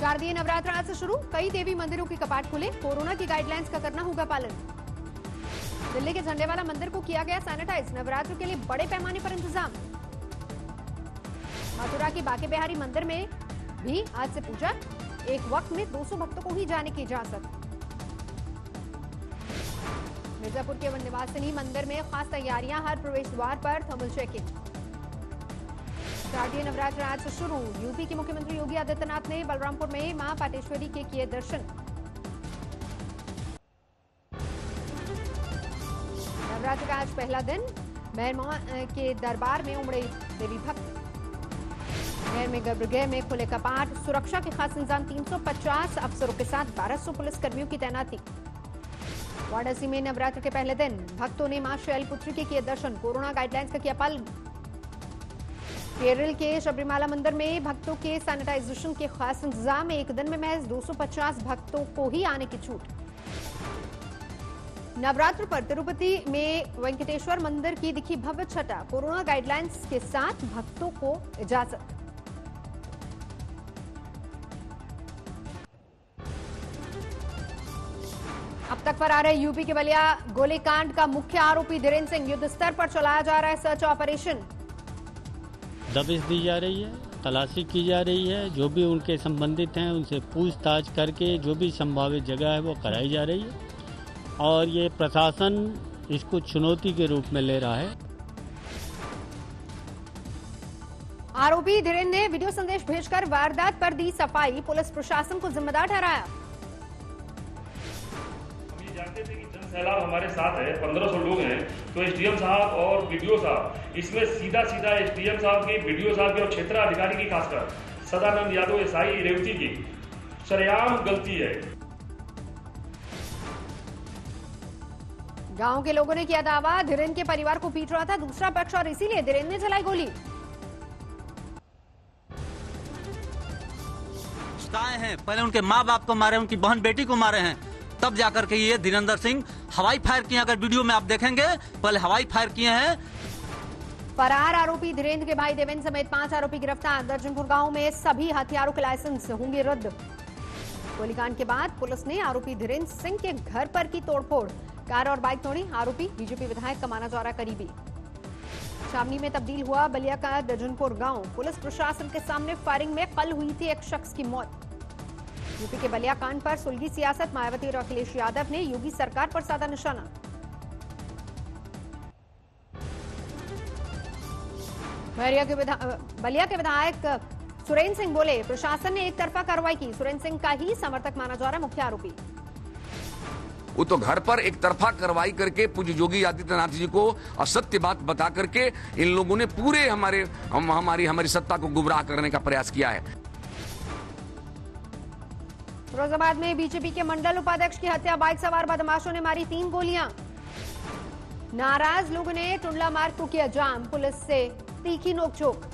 शारदीय नवरात्र आज से शुरू, कई देवी मंदिरों के कपाट खुले, कोरोना की गाइडलाइंस का करना होगा पालन। दिल्ली के झंडेवाला मंदिर को किया गया सैनिटाइज, नवरात्र के लिए बड़े पैमाने पर इंतजाम। मथुरा के बाके बिहारी मंदिर में भी आज से पूजा, एक वक्त में 200 भक्तों को ही जाने की इजाजत। मिर्जापुर के वन्यवासिनी मंदिर में खास तैयारियां, हर प्रवेश द्वार पर थर्मल चेकिंग। शारदीय नवरात्र आज से शुरू, यूपी के मुख्यमंत्री योगी आदित्यनाथ ने बलरामपुर में मां पाटेश्वरी के किए दर्शन। नवरात्र का आज पहला दिन, महर के दरबार में उमड़े देवी भक्त। महर में गब्रगेह में खुले कपाट, सुरक्षा के खास इंतजाम, 350 अफसरों के साथ 1200 पुलिसकर्मियों की तैनाती। वाराणसी में नवरात्र के पहले दिन भक्तों ने मां शैलपुत्री के किए दर्शन, कोरोना गाइडलाइंस का किया पालन। केरल के शबरीमाला मंदिर में भक्तों के सैनिटाइजेशन के खास इंतजाम, एक दिन में महज 250 भक्तों को ही आने की छूट। नवरात्र पर तिरुपति में वेंकटेश्वर मंदिर की दिखी भव्य छटा, कोरोना गाइडलाइंस के साथ भक्तों को इजाजत। अब तक पर आ रहे यूपी के बलिया गोलीकांड का मुख्य आरोपी धीरेंद्र सिंह, युद्ध स्तर पर चलाया जा रहा है सर्च ऑपरेशन। दबिश दी जा रही है, तलाशी की जा रही है, जो भी उनके संबंधित हैं उनसे पूछताछ करके जो भी संभावित जगह है वो कराई जा रही है, और ये प्रशासन इसको चुनौती के रूप में ले रहा है। आरोपी धीरेंद्र ने वीडियो संदेश भेजकर वारदात पर दी सफाई, पुलिस प्रशासन को जिम्मेदार ठहराया। जानते थे कि जनसैलाब हमारे साथ है, 1500 लोग हैं, तो एसडीएम साहब और बीडीओ साहब, इसमें सीधा सीधा एसडीएम साहब की, बीडीओ साहब की और क्षेत्र अधिकारी की, खासकर सदा नंद यादव एसआई रेवती की सरेआम गलती है। गांव के लोगों ने किया दावा धीरेंद्र के परिवार को पीट रहा था दूसरा पक्ष और इसीलिए धीरेंद्र ने चलाई गोली। हैं पहले उनके माँ बाप को मारे, उनकी बहन बेटी को मारे हैं, तब जाकर के ये धीरेंद्र सिंह हवाई फायर किए। अगर वीडियो में आप देखेंगे, पहले हवाई फायर किए हैं। फरार आरोपी धीरेंद्र के भाई देवेंद्र समेत 5 आरोपी गिरफ्तार, दर्जनपुर गांव में सभी हथियारों के लाइसेंस होंगे रद्द। गोलीकांड के बाद पुलिस ने आरोपी धीरेंद्र सिंह के घर पर की तोड़फोड़, कार और बाइक तोड़ी, आरोपी बीजेपी विधायक का माना जा रहा करीबी। शामली में तब्दील हुआ बलिया का दर्जनपुर गाँव, पुलिस प्रशासन के सामने फायरिंग में कल हुई थी एक शख्स की मौत। यूपी के बलिया कांड पर सुलगी सियासत, मायावती और अखिलेश यादव ने योगी सरकार पर साधा निशाना। बलिया के विधायक सुरेंद्र सिंह बोले प्रशासन ने एक तरफा कार्रवाई की, सुरेंद्र सिंह का ही समर्थक माना जा रहा मुख्य आरोपी। वो तो घर पर एक तरफा कार्रवाई करके पूज्य योगी आदित्यनाथ जी को असत्य बात बता करके इन लोगों ने पूरे हमारी सत्ता को गुमराह करने का प्रयास किया है। फिरोजाबाद में बीजेपी के मंडल उपाध्यक्ष की हत्या, बाइक सवार बदमाशों ने मारी 3 गोलियां। नाराज लोगों ने टुंडला मार्ग को किया जाम, पुलिस से तीखी नोकझोंक।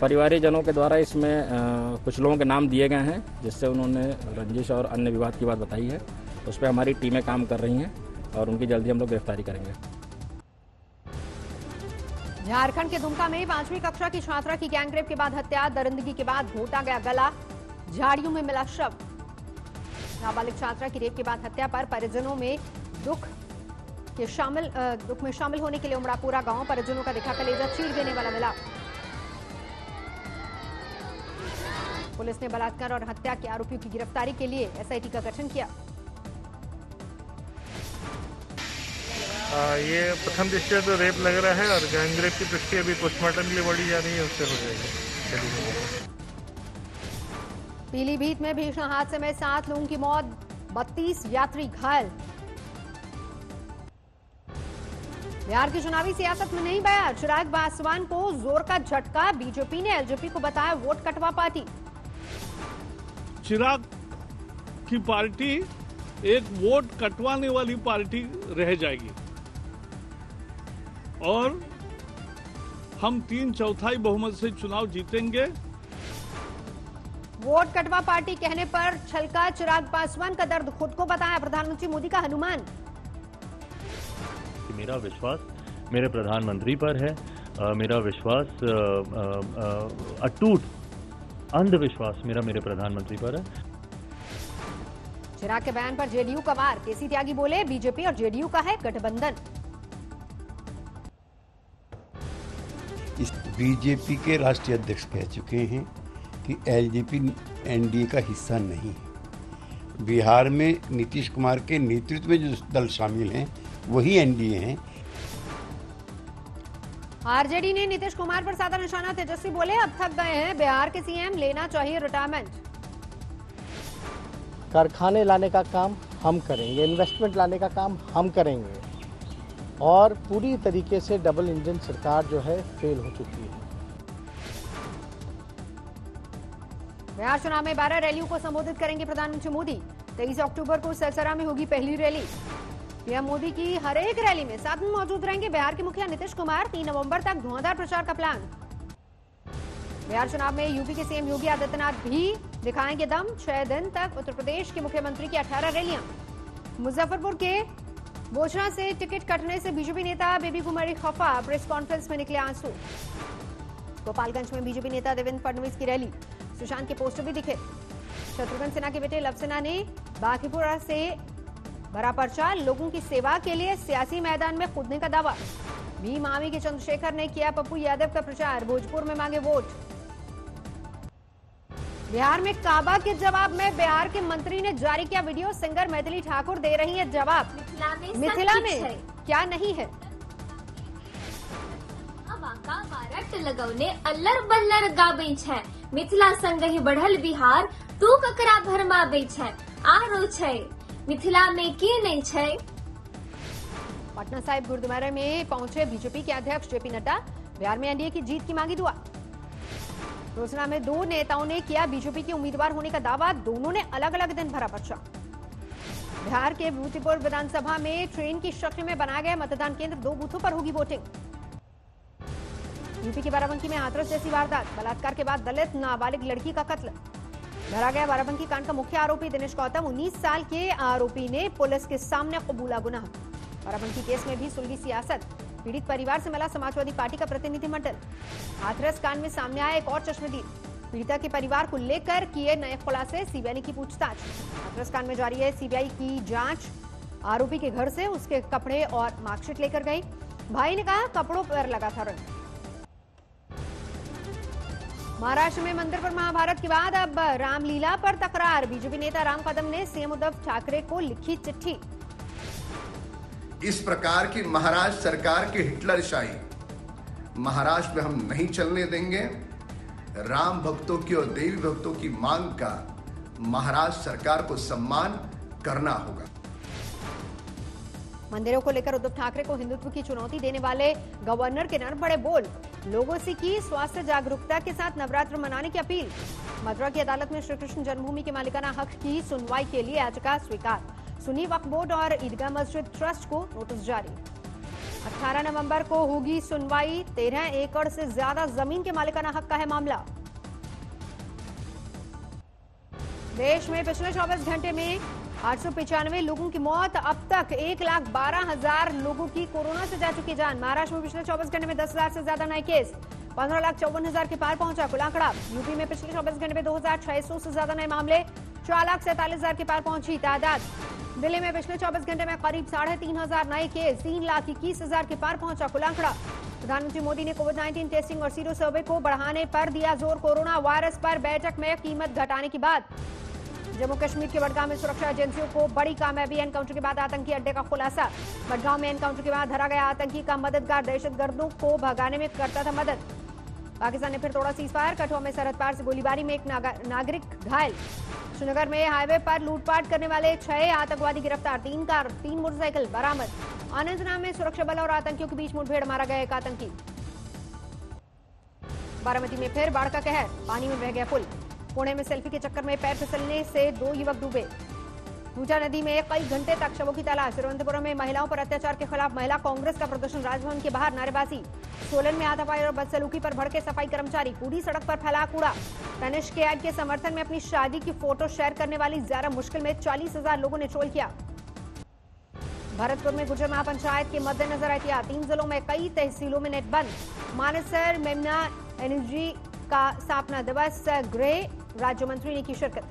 परिवारिक जनों के द्वारा इसमें कुछ लोगों के नाम दिए गए हैं जिससे उन्होंने रंजिश और अन्य विवाद की बात बताई है, उस पर हमारी टीमें काम कर रही हैं और उनकी जल्दी हम लोग गिरफ्तारी करेंगे। झारखंड के दुमका में 5वीं कक्षा की छात्रा की गैंगरेप के बाद हत्या, दरिंदगी के बाद घोटा गया गला, झाड़ियों में मिला शव। नाबालिग छात्रा की रेप के बाद हत्या पर परिजनों में दुख में शामिल होने के लिए उमड़ा पूरा गांव, परिजनों का दिखा कलेजा चीर देने वाला मिला। पुलिस ने बलात्कार और हत्या के आरोपियों की गिरफ्तारी के लिए एसआईटी का गठन किया। ये प्रथम दृष्टया तो रेप लग रहा है और गैंगरेप की दृष्टि अभी पोस्टमार्टम के लिए बढ़ी जा रही है, उससे हो जाएगी। पीलीभीत में भीषण हादसे में 7 लोगों की मौत, 32 यात्री घायल। बिहार की चुनावी सियासत में नहीं बया चिराग पासवान को जोर का झटका, बीजेपी ने एलजेपी को बताया वोट कटवा पार्टी। चिराग की पार्टी एक वोट कटवाने वाली पार्टी रह जाएगी और हम 3/4 बहुमत से चुनाव जीतेंगे। वोट कटवा पार्टी कहने पर छलका चिराग पासवान का दर्द, खुद को बताया प्रधानमंत्री मोदी का हनुमान। मेरा विश्वास मेरे प्रधानमंत्री पर है, मेरा विश्वास अटूट अंधविश्वास मेरा मेरे प्रधानमंत्री पर है। चिराग के बयान पर जेडीयू का वार, केसी त्यागी बोले बीजेपी और जेडीयू का है गठबंधन। इस बीजेपी के राष्ट्रीय अध्यक्ष कह चुके हैं कि एलजेपी एनडीए का हिस्सा नहीं है। बिहार में नीतीश कुमार के नेतृत्व में जो दल शामिल हैं वही एनडीए हैं। आरजेडी ने नीतीश कुमार पर साधा निशाना, तेजस्वी बोले अब थक गए हैं बिहार के सीएम, लेना चाहिए रिटायरमेंट। कारखाने लाने का काम हम करेंगे, इन्वेस्टमेंट लाने का काम हम करेंगे और पूरी तरीके से डबल इंजन सरकार जो है फेल हो चुकी है। बिहार चुनाव में 12 रैलियों को संबोधित करेंगे प्रधानमंत्री मोदी। 23 अक्टूबर को सरसरा में होगी पहली रैली। पीएम मोदी की हर एक रैली में साथ में मौजूद रहेंगे बिहार के मुखिया नीतीश कुमार। 3 नवम्बर तक धुआंधार प्रचार का प्लान। बिहार चुनाव में यूपी के सीएम योगी आदित्यनाथ भी दिखाएंगे दम। 6 दिन तक उत्तर प्रदेश के मुख्यमंत्री की 18 रैलियां। मुजफ्फरपुर के बोचरा से टिकट कटने से बीजेपी नेता बेबी कुमारी खफा, प्रेस कॉन्फ्रेंस में निकले आंसू। गोपालगंज में बीजेपी नेता देवेंद्र फडणवीस की रैली, सुशांत के पोस्टर भी दिखे। शत्रुघ्न सिन्हा के बेटे लव सिन्हा ने बांकीपुरा से भरा पर्चा, लोगों की सेवा के लिए सियासी मैदान में कूदने का दावा। भीम आर्मी के चंद्रशेखर ने किया पप्पू यादव का प्रचार, भोजपुर में मांगे वोट। बिहार में काबा के जवाब में बिहार के मंत्री ने जारी किया वीडियो, सिंगर मैथिली ठाकुर दे रही है जवाब। मिथिला में क्या नहीं है। अल्लर बल्लर गाबे है मिथिला संग ही बढ़ल बिहार, तू ककरा भरमाबे है आरो छे मिथिला में के नहीं छे। पटना साहिब गुरुद्वारे में पहुंचे बीजेपी के अध्यक्ष जेपी नड्डा, बिहार में एनडीए की जीत की मांगी दुआ। रोसड़ा में 2 नेताओं ने किया बीजेपी के उम्मीदवार होने का दावा, दोनों ने अलग अलग दिन भरा पर्चा। बिहार के भूतपुर विधानसभा में ट्रेन की शक्ल में बनाया गया मतदान केंद्र, 2 बूथों पर होगी वोटिंग। यूपी के बाराबंकी में हाथरस जैसी वारदात, बलात्कार के बाद दलित नाबालिग लड़की का कत्ल। धरा गया बाराबंकी कांड का मुख्य आरोपी दिनेश गौतम, 19 साल के आरोपी ने पुलिस के सामने कबूला गुनाह। बाराबंकी केस में भी सुलगी सियासत, पीड़ित परिवार से मिला समाजवादी पार्टी का प्रतिनिधिमंडल। हाथरस कांड में सामने आया एक और चश्मदीद, पीड़िता के परिवार को लेकर किए नए खुलासे, सीबीआई की पूछताछ। हाथरस कांड में जारी है सीबीआई की जांच, आरोपी के घर से उसके कपड़े और मार्कशीट लेकर गई, भाई ने कहा कपड़ों पर लगा था रंग। महाराष्ट्र में मंदिर पर महाभारत के बाद अब रामलीला पर तकरार, बीजेपी नेता राम कदम ने सीएम उद्धव ठाकरे को लिखी चिट्ठी। इस प्रकार की महाराष्ट्र सरकार की हिटलरशाही महाराष्ट्र में हम नहीं चलने देंगे। राम भक्तों की और देवी भक्तों की मांग का महाराष्ट्र सरकार को सम्मान करना होगा। मंदिरों को लेकर उद्धव ठाकरे को हिंदुत्व की चुनौती देने वाले गवर्नर के नर बड़े बोल, लोगों से की स्वास्थ्य जागरूकता के साथ नवरात्र मनाने की अपील। मथुरा की अदालत में श्री कृष्ण जन्मभूमि के मालिकाना हक की सुनवाई के लिए याचिका स्वीकार, सुन्नी वक्फ बोर्ड और ईदगाह मस्जिद ट्रस्ट को नोटिस जारी। 18 नवंबर को होगी सुनवाई, 13 एकड़ से ज्यादा जमीन के मालिकाना हक का है मामला। देश में पिछले 24 घंटे में 895 लोगों की मौत, अब तक 1,12,000 लोगों की कोरोना से जा चुकी जान। महाराष्ट्र में पिछले 24 घंटे में 10,000 से ज्यादा नए केस, 15,54,000 के पार पहुंचा कुल आंकड़ा। यूपी में पिछले 24 घंटे में 2,600 से ज्यादा नए मामले, 4,47,000 के पार पहुंची तादाद। दिल्ली में पिछले 24 घंटे में करीब 3,500 नए केस, 3,21,000 के पार पहुंचा कुल आंकड़ा। प्रधानमंत्री मोदी ने कोविड-19 टेस्टिंग और सीरो सर्वे को बढ़ाने पर दिया जोर, कोरोना वायरस पर बैठक में कीमत घटाने की बात। जम्मू कश्मीर के बडगांव में सुरक्षा एजेंसियों को बड़ी कामयाबी, एनकाउंटर के बाद आतंकी अड्डे का खुलासा। बडगांव में एनकाउंटर के बाद धरा गया आतंकी का मददगार, दहशतगर्दों को भगाने में करता था मदद। पाकिस्तान ने फिर तोड़ा सीजफायर, कठुआ में सरहद पार से गोलीबारी में एक नागरिक घायल। श्रीनगर में हाईवे पर लूटपाट करने वाले 6 आतंकवादी गिरफ्तार, 3 कार 3 मोटरसाइकिल बरामद। अनंतनाग में सुरक्षा बल और आतंकियों के बीच मुठभेड़, मारा गया एक आतंकी। बारामती में फिर बाढ़ का कहर, पानी में बह गया पुल। पुणे में सेल्फी के चक्कर में पैर फिसलने से 2 युवक डूबे। पूजा नदी में कई घंटे तक शवों की तलाश। तिरुवनंतपुरम में महिलाओं पर अत्याचार के खिलाफ महिला कांग्रेस का प्रदर्शन, राजभवन के बाहर नारेबाजी। सोलन में हाथापाई और बदसलूकी पर भड़के सफाई कर्मचारी, पूरी सड़क पर फैला कूड़ा। तनिष्क के ऐड के समर्थन में अपनी शादी की फोटो शेयर करने वाली ज़ारा मुश्किल में 40,000 लोगों ने ट्रोल किया। भरतपुर में गुर्जर महापंचायत के मद्देनजर एहतियात, 3 जिलों में कई तहसीलों में नेट बंद। मानेसर, मेमना, एनर्जी का स्थापना दिवस गृह राज्य मंत्री ने की शिरकत।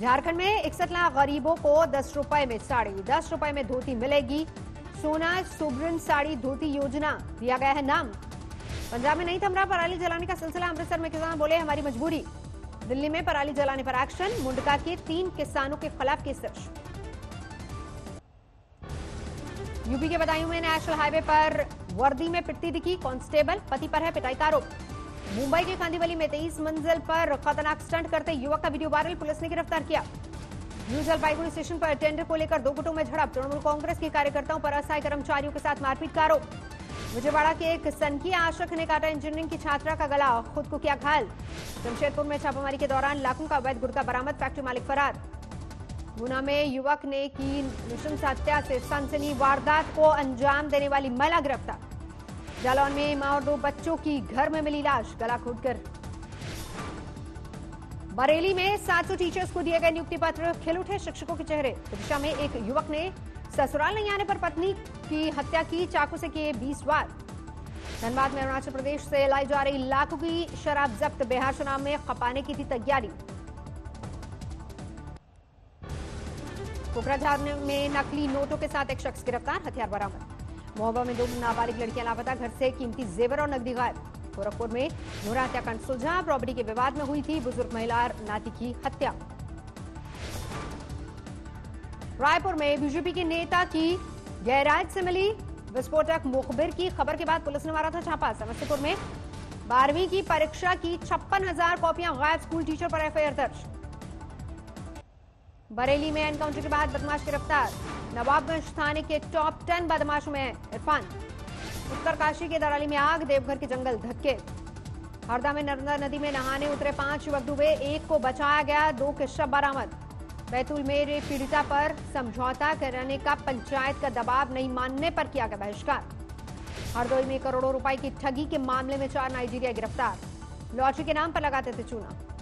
झारखंड में 61 लाख गरीबों को 10 रुपए में साड़ी, 10 रुपए में धोती मिलेगी। सोना सुब्रन साड़ी धोती योजना दिया गया है नाम। पंजाब में नहीं थम रहा पराली जलाने का सिलसिला, अमृतसर में किसान बोले हमारी मजबूरी। दिल्ली में पराली जलाने पर एक्शन, मुंडका के 3 किसानों के खिलाफ केस। यूपी के बदायूं में नेशनल हाईवे पर वर्दी में पिटती दिखी कांस्टेबल, पति पर है पिटाई का आरोप। मुंबई के कांदीवली में 23 मंजिल पर खतरनाक स्टंट करते युवक का वीडियो वायरल, पुलिस ने गिरफ्तार किया। न्यू जलपाईगुड़ी स्टेशन पर टेंडर को लेकर 2 गुटों में झड़प, तृणमूल कांग्रेस के कार्यकर्ताओं पर अस्थायी कर्मचारियों के साथ मारपीट का आरोप। विजयवाड़ा के एक सनकी आशक ने काटा इंजीनियरिंग की छात्रा का गला, खुद को किया घायल। जमशेदपुर में छापामारी के दौरान लाखों का अवैध गुटखा बरामद, फैक्ट्री मालिक फरार। गुना में युवक ने की नृशंस हत्या से सनसनी वारदात को अंजाम देने वाली महिला गिरफ्तार। जालौन में मां और 2 बच्चों की घर में मिली लाश, गला घोटकर। बरेली में 700 टीचर्स को दिए गए नियुक्ति पत्र, खिल उठे शिक्षकों के चेहरे। विदिशा में एक युवक ने ससुराल नहीं आने पर पत्नी की हत्या की, चाकू से किए 20 वार। धनबाद में अरुणाचल प्रदेश से लाई जा रही लाखों की शराब जब्त, बिहार चुनाव में खपाने की थी तैयारी। कोकराझार में नकली नोटों के साथ एक शख्स गिरफ्तार, हथियार बरामद। महोबा में 2 नाबालिग लड़कियां लापता, घर से कीमती जेवर और नकदी गायब। गोरखपुर में नोहरा हत्याकांड सुलझा, प्रॉपर्टी के विवाद में हुई थी बुजुर्ग महिला नाती की हत्या। रायपुर में बीजेपी के नेता की गैरराज से मिली विस्फोटक मुखबिर की खबर के बाद पुलिस ने मारा था छापा। समस्तीपुर में 12वीं की परीक्षा की 56,000 कॉपियां गायब, स्कूल टीचर पर एफआईआर दर्ज। बरेली में एनकाउंटर के बाद बदमाश गिरफ्तार, नवाबगंज थाने के टॉप 10 बदमाशों में इरफान। उत्तरकाशी के दराली में आग, देवघर के जंगल धक्के। हरदा में नर्मदा नदी में नहाने उतरे 5 युवक डूबे, एक को बचाया गया, 2 के शव बरामद। बैतूल में रेप पीड़िता पर समझौता कराने का पंचायत का दबाव नहीं मानने पर किया गया बहिष्कार। हरदोई में करोड़ों रुपए की ठगी के मामले में 4 नाइजीरिया गिरफ्तार, लॉटरी के नाम पर लगाते थे चूना।